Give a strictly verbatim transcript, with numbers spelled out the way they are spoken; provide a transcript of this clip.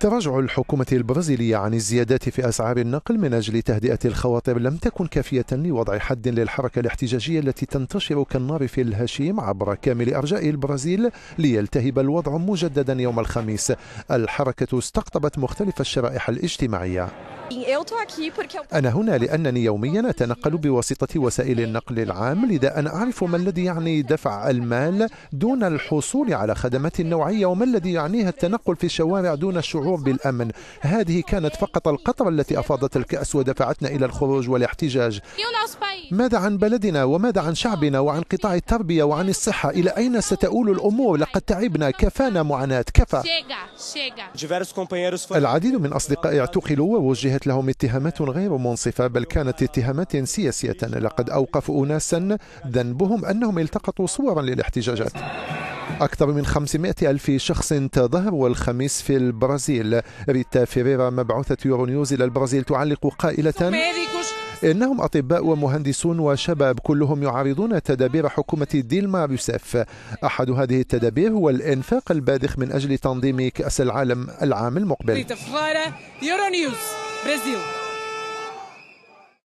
تراجع الحكومة البرازيلية عن الزيادات في أسعار النقل من أجل تهدئة الخواطر لم تكن كافية لوضع حد للحركة الاحتجاجية التي تنتشر كالنار في الهشيم عبر كامل أرجاء البرازيل ليلتهب الوضع مجددا يوم الخميس. الحركة استقطبت مختلف الشرائح الاجتماعية. أنا هنا لأنني يوميا أتنقل بواسطة وسائل النقل العام، لذا أنا أعرف ما الذي يعني دفع المال دون الحصول على خدمات نوعية، وما الذي يعنيها التنقل في الشوارع دون الشعور بالأمن. هذه كانت فقط القطرة التي أفاضت الكأس ودفعتنا إلى الخروج والاحتجاج. ماذا عن بلدنا؟ وماذا عن شعبنا؟ وعن قطاع التربية؟ وعن الصحة؟ إلى أين ستؤول الأمور؟ لقد تعبنا، كفانا معاناة، كفى. العديد من أصدقائي اعتقلوا ووجهت لهم اتهامات غير منصفة، بل كانت اتهامات سياسية. لقد أوقفوا أناسا ذنبهم أنهم التقطوا صورا للاحتجاجات. أكثر من خمسمائة ألف شخص تظاهروا الخميس في البرازيل. ريتا فيريرا مبعوثة يورونيوز إلى البرازيل تعلق قائلة: إنهم أطباء ومهندسون وشباب، كلهم يعارضون تدابير حكومة ديلما روسيف. أحد هذه التدابير هو الإنفاق الباذخ من أجل تنظيم كأس العالم العام المقبل.